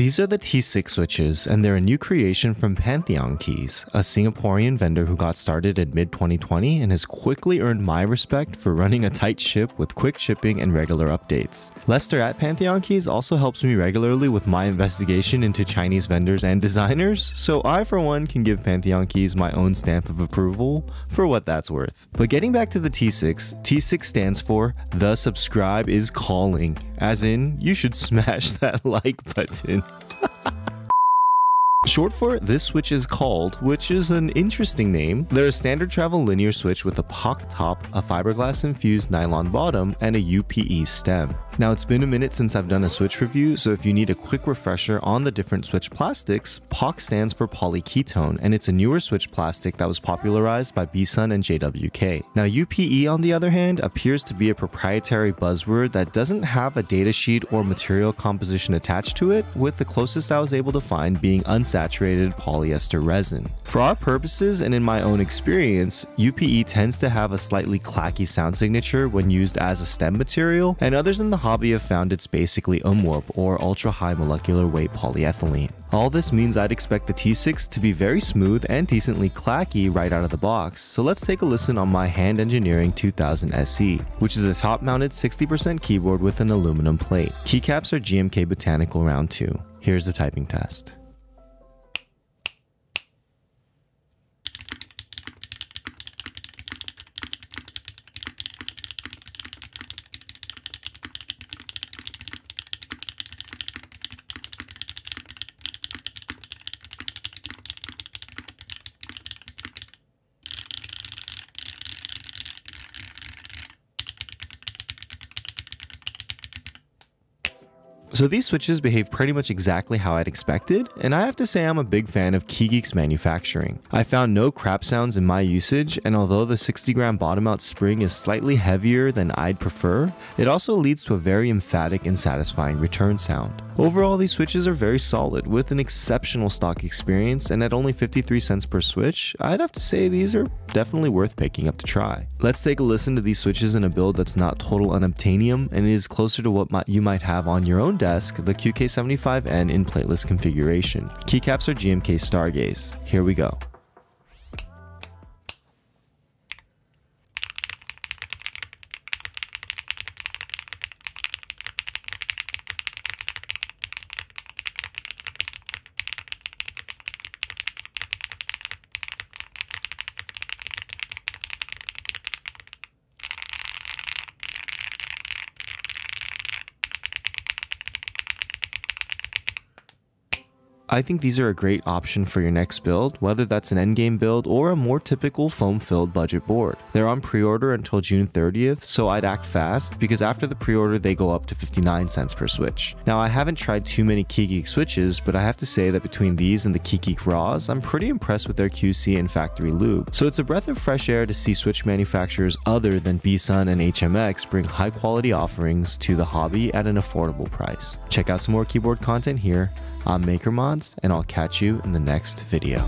These are the T6 switches, and they're a new creation from Pantheon Keys, a Singaporean vendor who got started in mid-2020 and has quickly earned my respect for running a tight ship with quick shipping and regular updates. Lester at Pantheon Keys also helps me regularly with my investigation into Chinese vendors and designers, so I for one can give Pantheon Keys my own stamp of approval for what that's worth. But getting back to the T6, T6 stands for The Subscribe Is Calling, as in, you should smash that like button. Short for this switch is called, which is an interesting name. They're a standard travel linear switch with a POK top, a fiberglass infused nylon bottom, and a UPE stem. Now, it's been a minute since I've done a switch review, so if you need a quick refresher on the different switch plastics, POK stands for polyketone, and it's a newer switch plastic that was popularized by BSUN and JWK. Now, UPE, on the other hand, appears to be a proprietary buzzword that doesn't have a datasheet or material composition attached to it, with the closest I was able to find being unsaturated polyester resin. For our purposes and in my own experience, UPE tends to have a slightly clacky sound signature when used as a stem material, and others in the hobby have found it's basically UHMWPE or ultra-high molecular weight polyethylene. All this means I'd expect the T6 to be very smooth and decently clacky right out of the box, so let's take a listen on my Hand Engineering 2000 SE, which is a top-mounted 60% keyboard with an aluminum plate. Keycaps are GMK Botanical Round 2. Here's the typing test. So these switches behave pretty much exactly how I'd expected, and I have to say I'm a big fan of Keygeek's manufacturing. I found no crap sounds in my usage, and although the 60-gram bottom-out spring is slightly heavier than I'd prefer, it also leads to a very emphatic and satisfying return sound. Overall, these switches are very solid, with an exceptional stock experience, and at only 53 cents per switch, I'd have to say these are definitely worth picking up to try. Let's take a listen to these switches in a build that's not total unobtainium, and is closer to what you might have on your own desk, the QK75N in plateless configuration. Keycaps are GMK Stargaze. Here we go. I think these are a great option for your next build, whether that's an endgame build or a more typical foam-filled budget board. They're on pre-order until June 30th, so I'd act fast, because after the pre-order they go up to 59 cents per switch. Now, I haven't tried too many Keygeek switches, but I have to say that between these and the Keygeek Raws, I'm pretty impressed with their QC and factory lube. So it's a breath of fresh air to see switch manufacturers other than BSUN and HMX bring high-quality offerings to the hobby at an affordable price. Check out some more keyboard content here. I'm MakerMods, and I'll catch you in the next video.